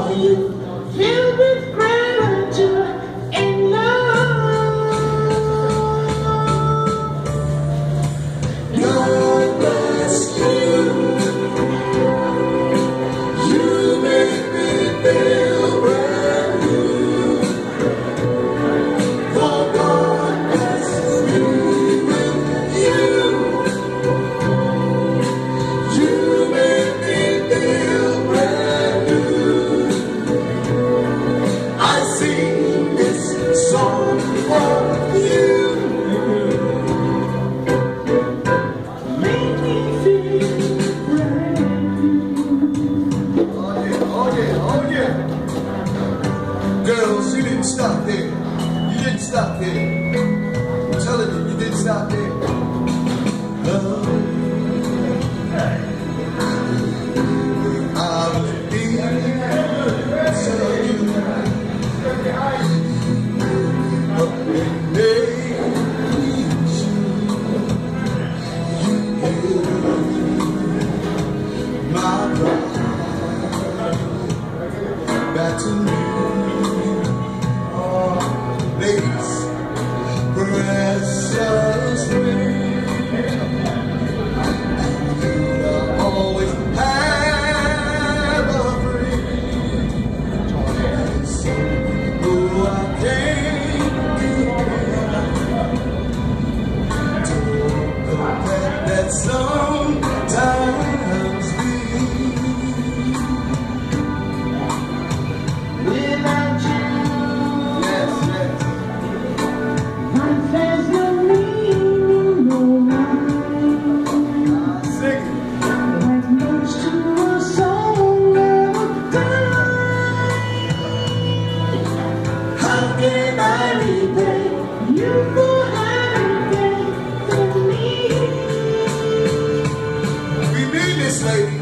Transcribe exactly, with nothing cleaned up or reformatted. for you, filled with gratitude and love. God bless you. You make me feel brand new. For God blesses me with you. You make me feel brand new. I sing this song for you. Girls, you didn't stop there. You didn't stop there. I'm telling you, you didn't stop there. Love, I'll be you. You my bride, back to me. Precious me, I always have a friend. So I can't be blind to the path that sometimes be without you. Lady.